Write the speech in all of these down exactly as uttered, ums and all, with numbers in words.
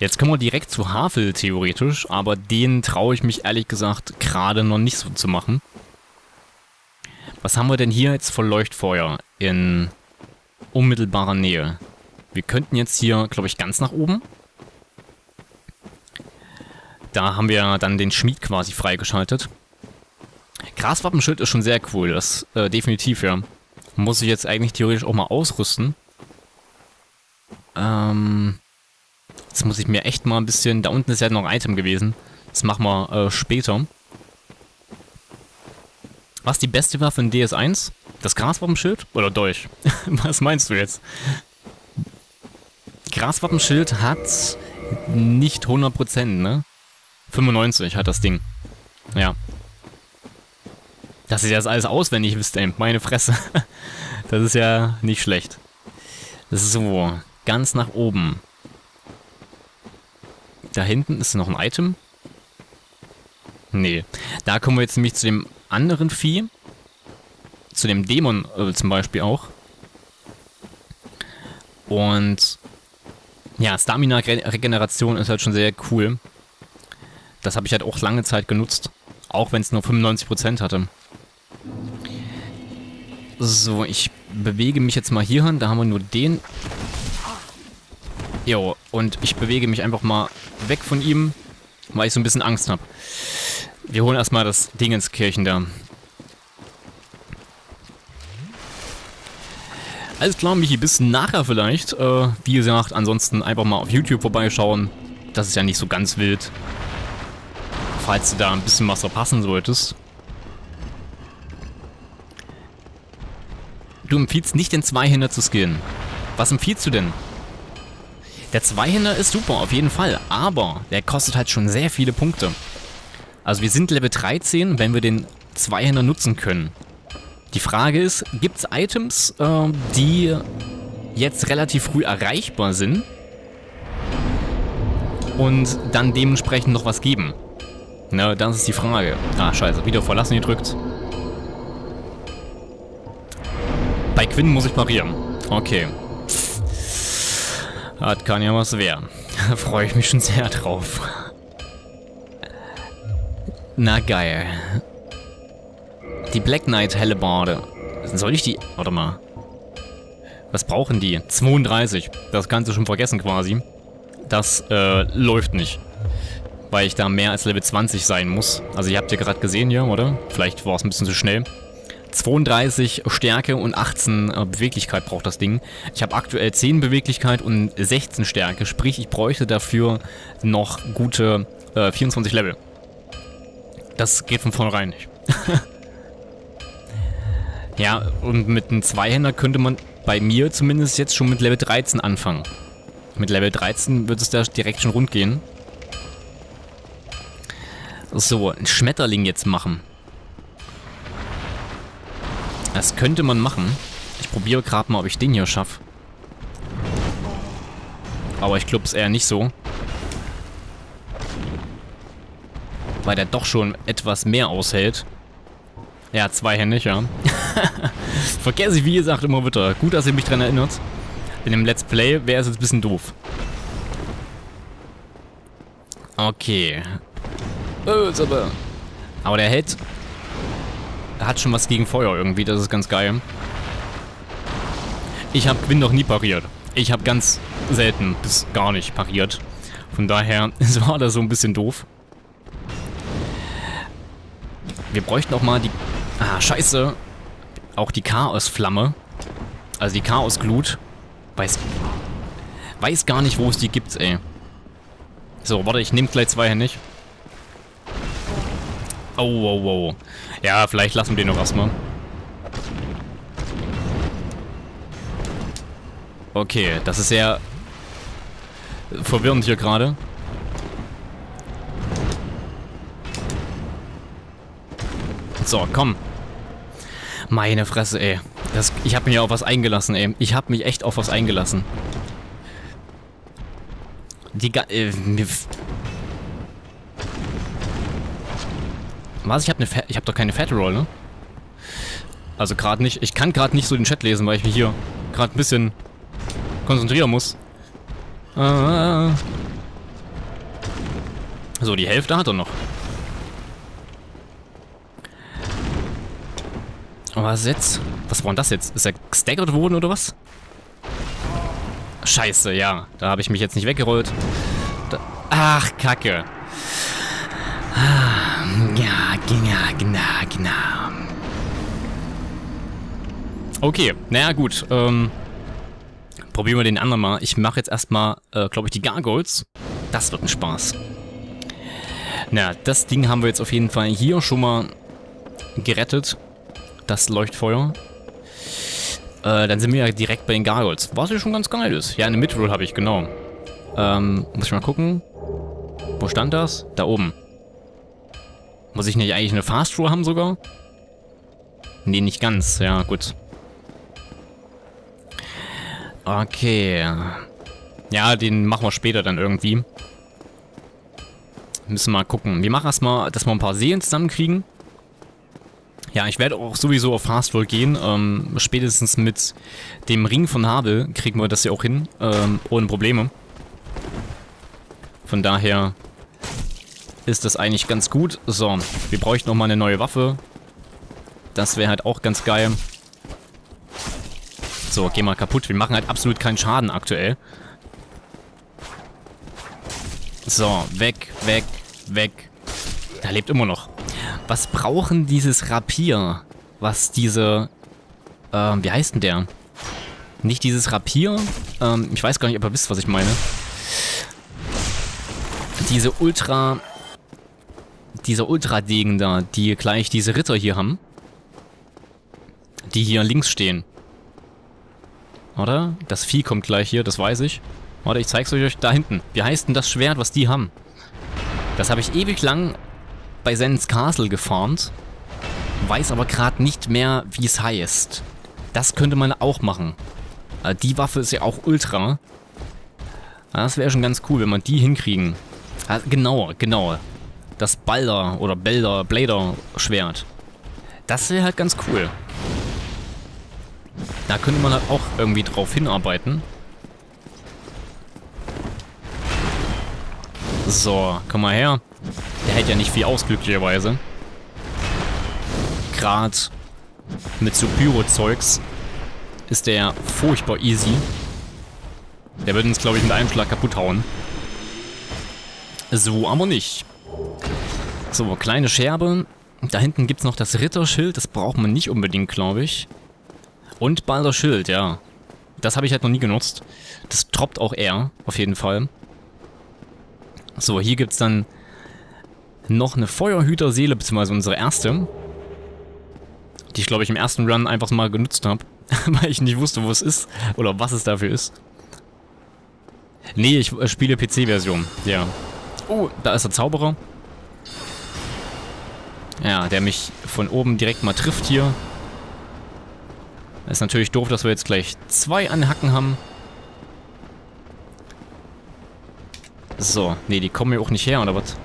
Jetzt kommen wir direkt zu Havel theoretisch, aber den traue ich mich ehrlich gesagt gerade noch nicht so zu machen. Was haben wir denn hier jetzt von Leuchtfeuer in unmittelbarer Nähe? Wir könnten jetzt hier, glaube ich, ganz nach oben. Da haben wir dann den Schmied quasi freigeschaltet. Graswappenschild ist schon sehr cool, das äh, definitiv, ja. Muss ich jetzt eigentlich theoretisch auch mal ausrüsten. Ähm, jetzt muss ich mir echt mal ein bisschen... Da unten ist ja noch ein Item gewesen. Das machen wir äh, später. Was die beste Waffe in D S eins? Das Graswappenschild? Oder Dolch? Was meinst du jetzt? Graswappenschild hat nicht hundert Prozent, ne? fünfundneunzig hat das Ding. Ja. Dass ihr das alles auswendig wisst, ey. Meine Fresse. Das ist ja nicht schlecht. So, ganz nach oben. Da hinten ist noch ein Item. Nee. Da kommen wir jetzt nämlich zu dem anderen Vieh. Zu dem Dämon äh, zum Beispiel auch. Und ja, Stamina-Regeneration ist halt schon sehr cool. Das habe ich halt auch lange Zeit genutzt. Auch wenn es nur fünfundneunzig Prozent hatte. So, ich bewege mich jetzt mal hier hin. Da haben wir nur den. Jo, und ich bewege mich einfach mal weg von ihm, weil ich so ein bisschen Angst habe. Wir holen erstmal das Ding ins Kirchen da. Alles klar, Michi, bis nachher vielleicht. Äh, wie gesagt, ansonsten einfach mal auf YouTube vorbeischauen. Das ist ja nicht so ganz wild. Falls du da ein bisschen was verpassen solltest. Du empfiehlst nicht, den Zweihänder zu skillen. Was empfiehlst du denn? Der Zweihänder ist super, auf jeden Fall. Aber der kostet halt schon sehr viele Punkte. Also wir sind Level dreizehn, wenn wir den Zweihänder nutzen können. Die Frage ist, gibt es Items, äh, die jetzt relativ früh erreichbar sind und dann dementsprechend noch was geben? Ne, das ist die Frage. Ah, scheiße, wieder verlassen gedrückt. Bei Quinn muss ich parieren. Okay. Das kann ja was werden. Da freue ich mich schon sehr drauf. Na geil. Die Black Knight Hellebarde. Soll ich die... Warte mal. Was brauchen die? zweiunddreißig. Das kannst du schon vergessen quasi. Das äh, läuft nicht. Weil ich da mehr als Level zwanzig sein muss. Also ihr habt ja gerade gesehen hier, oder? Vielleicht war es ein bisschen zu schnell. zweiunddreißig Stärke und achtzehn äh, Beweglichkeit braucht das Ding. Ich habe aktuell zehn Beweglichkeit und sechzehn Stärke. Sprich, ich bräuchte dafür noch gute äh, vierundzwanzig Level. Das geht von vornherein nicht. Ja, und mit einem Zweihänder könnte man bei mir zumindest jetzt schon mit Level dreizehn anfangen. Mit Level dreizehn wird es da direkt schon rund gehen. So, einen Schmetterling jetzt machen. Das könnte man machen. Ich probiere gerade mal, ob ich den hier schaffe. Aber ich glaube es eher nicht so. Weil der doch schon etwas mehr aushält. Ja, zweihändig, ja. Vergesse ich, wie gesagt, immer wieder. Gut, dass ihr mich dran erinnert. In dem Let's Play wäre es jetzt ein bisschen doof. Okay. Aber der hält... Hat schon was gegen Feuer irgendwie, das ist ganz geil. Ich habe Quinn noch nie pariert. Ich habe ganz selten bis gar nicht pariert. Von daher war das so ein bisschen doof. Wir bräuchten auch mal die... Ah, scheiße. Auch die Chaosflamme. Also die Chaosglut. Weiß... Weiß gar nicht, wo es die gibt, ey. So, warte, ich nehme gleich zweihändig. Oh, oh, oh. Ja, vielleicht lassen wir den noch erstmal. Okay, das ist sehr verwirrend hier gerade. So, komm. Meine Fresse, ey. Das, ich habe mich ja auf was eingelassen, ey. Ich habe mich echt auf was eingelassen. Die... Ga äh, Was? Ich habe ich hab doch keine Fat Roll, ne? Also gerade nicht. Ich kann gerade nicht so den Chat lesen, weil ich mich hier gerade ein bisschen konzentrieren muss. Ah, So, die Hälfte hat er noch. Was jetzt? Was war denn das jetzt? Ist er gestaggert worden oder was? Scheiße, ja. Da habe ich mich jetzt nicht weggerollt. Da, ach, Kacke. Ah, ja, genau, genau, genau. Okay, naja, gut. Ähm, probieren wir den anderen mal. Ich mache jetzt erstmal, äh, glaube ich, die Gargoyles. Das wird ein Spaß. Na, das Ding haben wir jetzt auf jeden Fall hier schon mal gerettet. Das Leuchtfeuer. Äh, dann sind wir ja direkt bei den Gargoyles. Was ja schon ganz geil ist. Ja, eine Midroll habe ich, genau. Ähm, muss ich mal gucken. Wo stand das? Da oben. Muss ich nicht eigentlich eine Fast-Roll haben sogar? Nee, nicht ganz. Ja, gut. Okay. Ja, den machen wir später dann irgendwie. Müssen wir mal gucken. Wir machen erstmal, dass wir ein paar Seelen zusammenkriegen. Ja, ich werde auch sowieso auf Fast-Roll gehen. Ähm, spätestens mit dem Ring von Havel kriegen wir das ja auch hin. Ähm, ohne Probleme. Von daher ist das eigentlich ganz gut. So, wir bräuchten nochmal eine neue Waffe. Das wäre halt auch ganz geil. So, geh mal kaputt. Wir machen halt absolut keinen Schaden aktuell. So, weg, weg, weg. Da lebt immer noch. Was brauchen dieses Rapier? Was diese... Ähm, wie heißt denn der? Nicht dieses Rapier? Ähm, ich weiß gar nicht, ob ihr wisst, was ich meine. Diese Ultra... Dieser Ultra-Degen da, die gleich diese Ritter hier haben. Die hier links stehen. Oder? Das Vieh kommt gleich hier, das weiß ich. Warte, ich zeig's euch da hinten. Wie heißt denn das Schwert, was die haben? Das habe ich ewig lang... bei Sens Castle gefarmt, weiß aber gerade nicht mehr, wie es heißt. Das könnte man auch machen. Die Waffe ist ja auch ultra. Das wäre schon ganz cool, wenn man die hinkriegen. Genau, genau. Das Balder- oder Balder-Blader-Schwert. Das wäre halt ganz cool. Da könnte man halt auch irgendwie drauf hinarbeiten. So, komm mal her. Der hält ja nicht viel aus, glücklicherweise. Gerade mit so Pyro-Zeugs ist der furchtbar easy. Der wird uns, glaube ich, mit einem Schlag kaputt hauen. So, aber nicht. So, kleine Scherbe. Da hinten gibt es noch das Ritterschild. Das braucht man nicht unbedingt, glaube ich. Und Balderschild, ja. Das habe ich halt noch nie genutzt. Das droppt auch eher, auf jeden Fall. So, hier gibt es dann noch eine Feuerhüterseele, beziehungsweise unsere erste. Die ich, glaube ich, im ersten Run einfach mal genutzt habe. Weil ich nicht wusste, wo es ist. Oder was es dafür ist. Nee, ich spiele P C-Version. Ja. Oh, da ist der Zauberer. Ja, der mich von oben direkt mal trifft hier. Ist natürlich doof, dass wir jetzt gleich zwei Anhacken haben. So, nee, die kommen ja auch nicht her, oder was?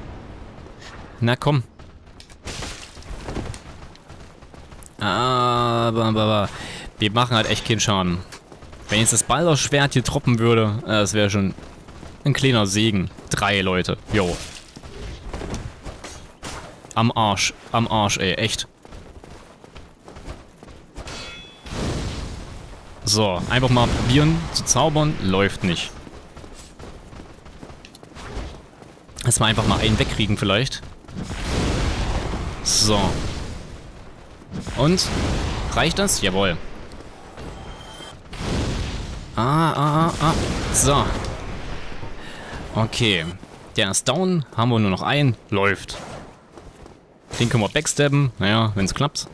Na komm. Aber, aber, wir machen halt echt keinen Schaden. Wenn jetzt das Balderschwert hier droppen würde, das wäre schon ein kleiner Segen. Drei Leute, jo. Am Arsch, am Arsch, ey, echt. So, einfach mal probieren zu zaubern, läuft nicht. Lass mal einfach mal einen wegkriegen vielleicht. So. Und? Reicht das? Jawohl. Ah, ah, ah, ah. So. Okay. Der ist down. Haben wir nur noch einen. Läuft. Den können wir backstabben. Naja, wenn es klappt.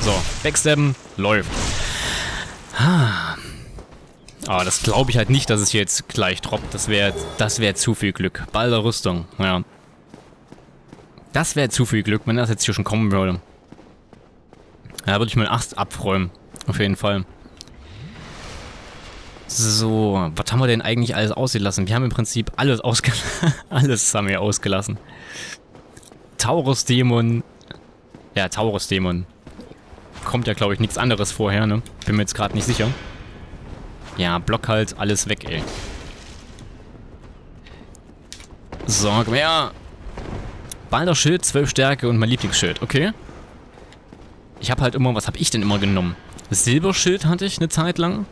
So. Backstabben. Läuft. Ah. Aber das glaube ich halt nicht, dass es hier jetzt gleich droppt. Das wäre das wär zu viel Glück. Balder Rüstung, ja. Das wäre zu viel Glück, wenn das jetzt hier schon kommen würde. Da würde ich mir Ast abräumen. Auf jeden Fall. So, was haben wir denn eigentlich alles ausgelassen? Wir haben im Prinzip alles ausgelassen. Alles haben wir ausgelassen. Taurus-Dämon. Ja, Taurus-Dämon. Kommt ja, glaube ich, nichts anderes vorher, ne? Bin mir jetzt gerade nicht sicher. Ja, Block halt, alles weg, ey. So, komm her. Balderschild, zwölf Stärke und mein Lieblingsschild. Okay. Ich habe halt immer, was habe ich denn immer genommen? Silberschild hatte ich eine Zeit lang.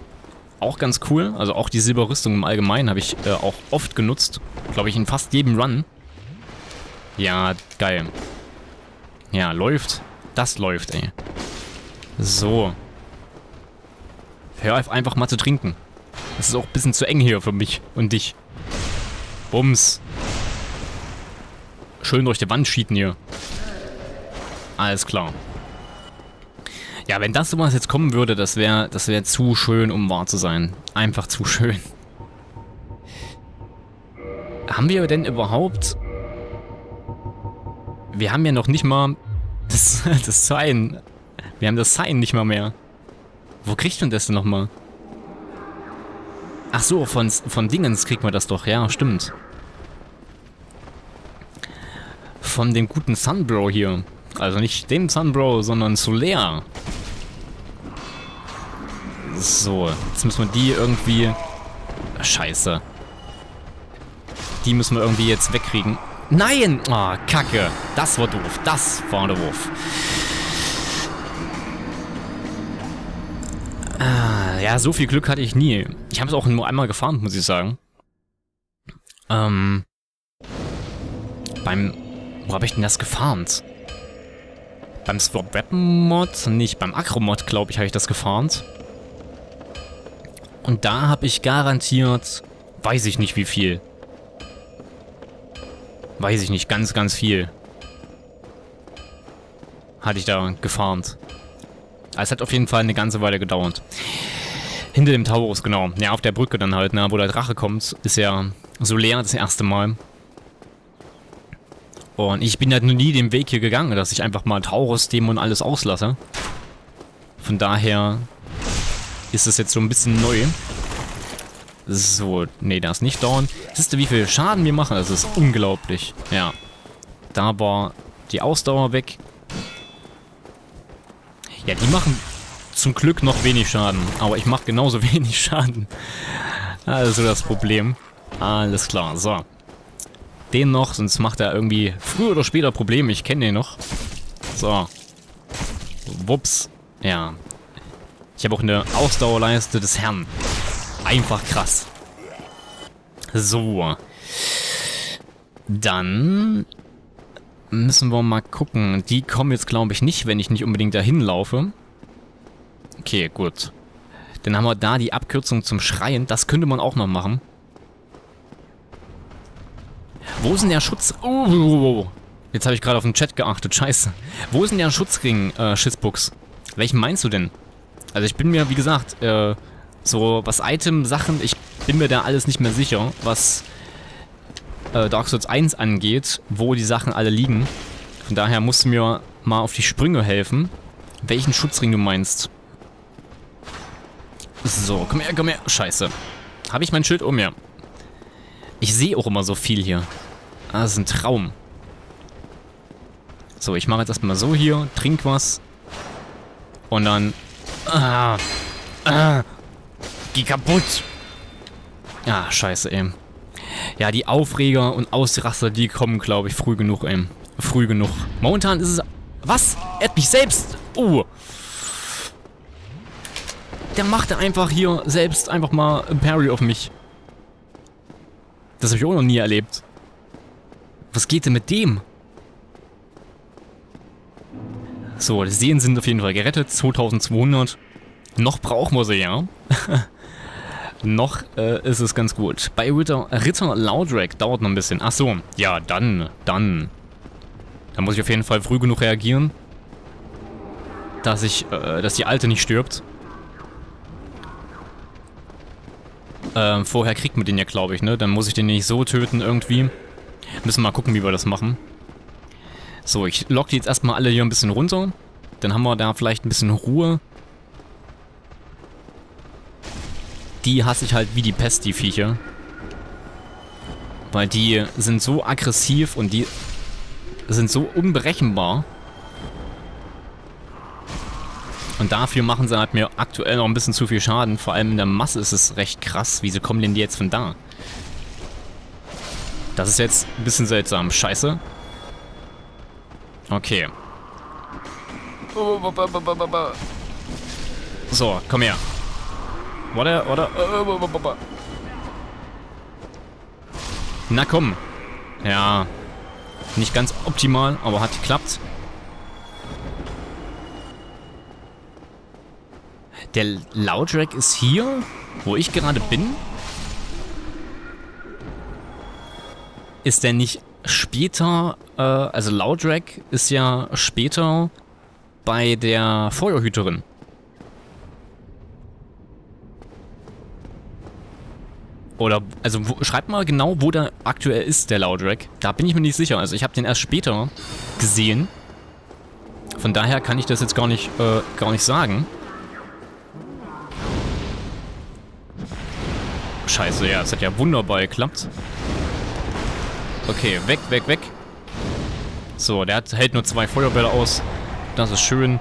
Auch ganz cool. Also auch die Silberrüstung im Allgemeinen habe ich äh, auch oft genutzt. Glaube ich in fast jedem Run. Ja, geil. Ja, läuft. Das läuft, ey. So. Hör einfach mal zu trinken. Das ist auch ein bisschen zu eng hier für mich und dich. Bums. Schön durch die Wand schießen hier. Alles klar. Ja, wenn das sowas jetzt kommen würde, das wäre das wär zu schön, um wahr zu sein. Einfach zu schön. Haben wir denn überhaupt... Wir haben ja noch nicht mal... Das, das Sign. Wir haben das Sign nicht mal mehr. Wo kriegt man das denn nochmal? Ach so, von, von Dingens kriegt man das doch. Ja, stimmt. Von dem guten Sunbro hier. Also nicht dem Sunbro, sondern Sulea. So, jetzt müssen wir die irgendwie... Scheiße. Die müssen wir irgendwie jetzt wegkriegen. Nein! Oh, Kacke. Das war doof. Das war der Wurf. Ah, ja, so viel Glück hatte ich nie. Ich habe es auch nur einmal gefarmt, muss ich sagen. Ähm. Beim... Wo habe ich denn das gefarmt? Beim Swap-Weapon-Mod? Nicht, beim Acro-Mod, glaube ich, habe ich das gefarmt. Und da habe ich garantiert... Weiß ich nicht, wie viel. Weiß ich nicht, ganz, ganz viel. Hatte ich da gefarmt. Aber es hat auf jeden Fall eine ganze Weile gedauert. Hinter dem Taurus, genau. Ja, auf der Brücke dann halt, ne, wo der Drache kommt. Ist ja so leer das erste Mal. Und ich bin halt noch nie den Weg hier gegangen, dass ich einfach mal Taurus-Dämon alles auslasse. Von daher ist es jetzt so ein bisschen neu. So, nee, das nicht dauern. Siehst du, wie viel Schaden wir machen? Das ist unglaublich. Ja. Da war die Ausdauer weg. Ja, die machen zum Glück noch wenig Schaden. Aber ich mache genauso wenig Schaden. Also das Problem. Alles klar, so. Den noch, sonst macht er irgendwie früher oder später Probleme. Ich kenne den noch. So. Wups. Ja. Ich habe auch eine Ausdauerleiste des Herrn. Einfach krass. So. Dann müssen wir mal gucken. Die kommen jetzt, glaube ich, nicht, wenn ich nicht unbedingt dahin laufe. Okay, gut. Dann haben wir da die Abkürzung zum Schreien. Das könnte man auch noch machen. Wo ist denn der Schutz... Oh, jetzt habe ich gerade auf den Chat geachtet. Scheiße. Wo ist denn der Schutzring, äh, Schissbuchs? Welchen meinst du denn? Also ich bin mir, wie gesagt, äh... so, was Item-Sachen, ich bin mir da alles nicht mehr sicher, was äh, Dark Souls eins angeht, wo die Sachen alle liegen. Von daher musst du mir mal auf die Sprünge helfen, welchen Schutzring du meinst. So, komm her, komm her. Scheiße. Habe ich mein Schild um mir? Ich sehe auch immer so viel hier. Ah, das ist ein Traum. So, ich mache jetzt erstmal so hier, trink was. Und dann... Ah, ah. Kaputt. Ah, scheiße, ey. Ja, die Aufreger und Ausraster, die kommen, glaube ich, früh genug, ey. Früh genug. Momentan ist es... Was? Er hat mich selbst... Oh. Der macht einfach hier selbst einfach mal ein Parry auf mich. Das habe ich auch noch nie erlebt. Was geht denn mit dem? So, die Seen sind auf jeden Fall gerettet. zweitausendzweihundert. Noch brauchen wir sie, ja. Noch äh, ist es ganz gut. Bei Ritter, Ritter Lautrec dauert noch ein bisschen. Ach so, ja, dann, dann. Da muss ich auf jeden Fall früh genug reagieren, dass ich, äh, dass die Alte nicht stirbt. Äh, vorher kriegt man den ja, glaube ich, ne? Dann muss ich den nicht so töten irgendwie. Müssen wir mal gucken, wie wir das machen. So, ich lock die jetzt erstmal alle hier ein bisschen runter. Dann haben wir da vielleicht ein bisschen Ruhe. Die hasse ich halt wie die Pest, die Viecher. Weil die sind so aggressiv und die sind so unberechenbar. Und dafür machen sie halt mir aktuell noch ein bisschen zu viel Schaden. Vor allem in der Masse ist es recht krass. Wieso kommen denn die jetzt von da? Das ist jetzt ein bisschen seltsam. Scheiße. Okay. So, komm her. Oder, oder? Na komm. Ja. Nicht ganz optimal, aber hat geklappt. Der Lautrec ist hier, wo ich gerade bin. Ist der nicht später, äh, also Lautrec ist ja später bei der Feuerhüterin. Oder, also wo, schreibt mal genau, wo der aktuell ist, der Lautrec. Da bin ich mir nicht sicher, also ich habe den erst später gesehen. Von daher kann ich das jetzt gar nicht, äh, gar nicht sagen. Scheiße, ja, es hat ja wunderbar geklappt. Okay, weg, weg, weg. So, der hat, hält nur zwei Feuerbälle aus. Das ist schön.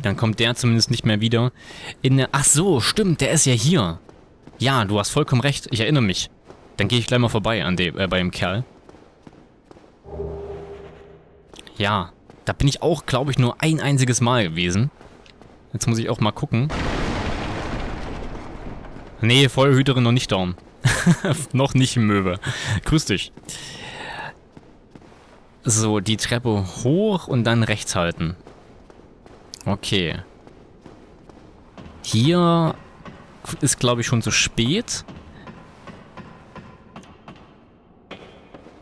Dann kommt der zumindest nicht mehr wieder. In der, ach so, stimmt, der ist ja hier. Ja, du hast vollkommen recht, ich erinnere mich. Dann gehe ich gleich mal vorbei an dem, äh, bei dem Kerl. Ja, da bin ich auch, glaube ich, nur ein einziges Mal gewesen. Jetzt muss ich auch mal gucken. Nee, Feuerhüterin noch nicht down. Noch nicht, Möwe. Grüß dich. So, die Treppe hoch und dann rechts halten. Okay. Hier ist, glaube ich, schon zu spät.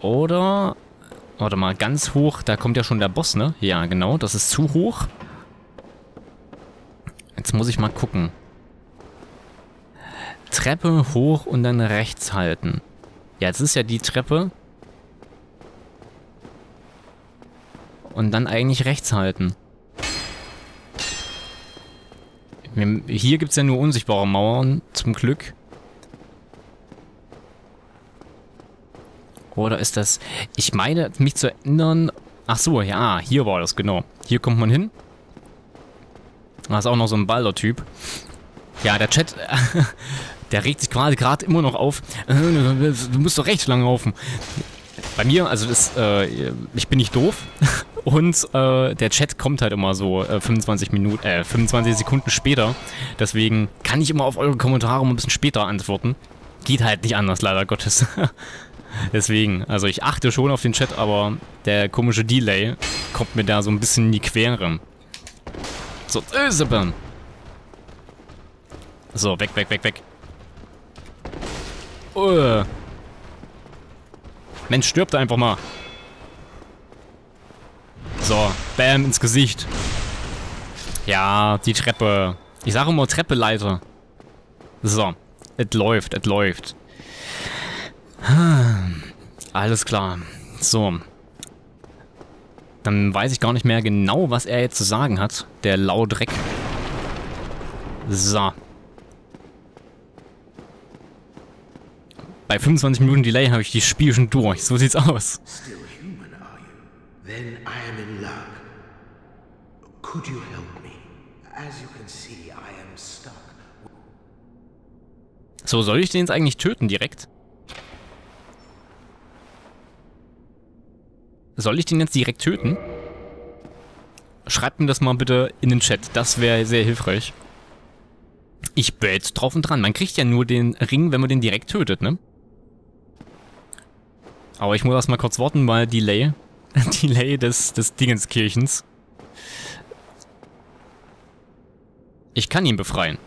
Oder... Warte mal, ganz hoch. Da kommt ja schon der Boss, ne? Ja, genau. Das ist zu hoch. Jetzt muss ich mal gucken. Treppe hoch und dann rechts halten. Ja, jetzt ist ja die Treppe. Und dann eigentlich rechts halten. Wir, hier gibt es ja nur unsichtbare Mauern, zum Glück. Oder ist das... Ich meine, mich zu erinnern... Ach so, ja, hier war das, genau. Hier kommt man hin. Da ist auch noch so ein Balder-Typ. Ja, der Chat, der regt sich quasi gerade immer noch auf. Du musst doch recht lang laufen. Bei mir, also das, äh, ich bin nicht doof. Und äh, der Chat kommt halt immer so äh, fünfundzwanzig Minuten, äh, fünfundzwanzig Sekunden später. Deswegen kann ich immer auf eure Kommentare mal ein bisschen später antworten. Geht halt nicht anders, leider Gottes. Deswegen, also ich achte schon auf den Chat, aber der komische Delay kommt mir da so ein bisschen in die Quere. So, Ösebern. So, weg, weg, weg, weg. Uh. Mensch, stirbt einfach mal. So, bam, ins Gesicht. Ja, die Treppe. Ich sage immer Treppeleiter. So, es läuft, es läuft. Alles klar. So. Dann weiß ich gar nicht mehr genau, was er jetzt zu sagen hat. Der Lautrec. So. Bei fünfundzwanzig Minuten Delay habe ich die Spiel schon durch. So sieht's aus. So, soll ich den jetzt eigentlich töten direkt? Soll ich den jetzt direkt töten? Schreibt mir das mal bitte in den Chat. Das wäre sehr hilfreich. Ich bin jetzt drauf und dran. Man kriegt ja nur den Ring, wenn man den direkt tötet, ne? Aber ich muss erst mal kurz warten, weil Delay. Delay des, des Dingenskirchens. Ich kann ihn befreien.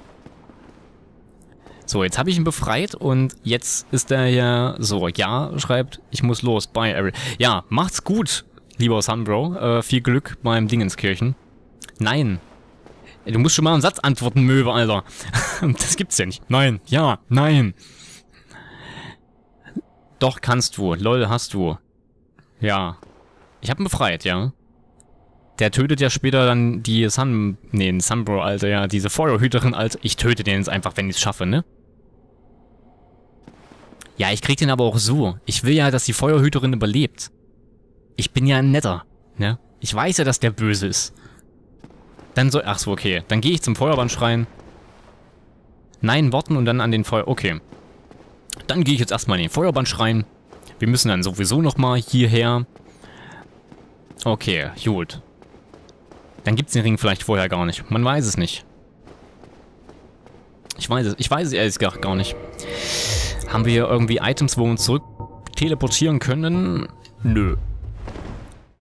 So, jetzt habe ich ihn befreit und jetzt ist er ja so, ja, schreibt, ich muss los, bye, Ariel. Ja, macht's gut, lieber Sunbro. Äh, viel Glück beim Dingenskirchen. Nein. Du musst schon mal einen Satz antworten, Möwe, Alter. Das gibt's ja nicht. Nein, ja, nein. Doch, kannst du. Lol, hast du. Ja. Ich hab ihn befreit, ja. Der tötet ja später dann die Sun... Nee, den Sunbro, Alter, ja. Diese Feuerhüterin, Alter. Ich töte den jetzt einfach, wenn ich es schaffe, ne? Ja, ich krieg den aber auch so. Ich will ja, dass die Feuerhüterin überlebt. Ich bin ja ein Netter, ne? Ich weiß ja, dass der böse ist. Dann soll... Ach so, okay. Dann gehe ich zum Feuerband schreien. Nein, warten und dann an den Feuer... Okay. Dann gehe ich jetzt erstmal in den Feuerbandschrein. Wir müssen dann sowieso nochmal hierher. Okay, gut. Dann gibt es den Ring vielleicht vorher gar nicht. Man weiß es nicht. Ich weiß es, ich weiß es ehrlich gesagt gar nicht. Haben wir irgendwie Items, wo wir uns zurück teleportieren können? Nö.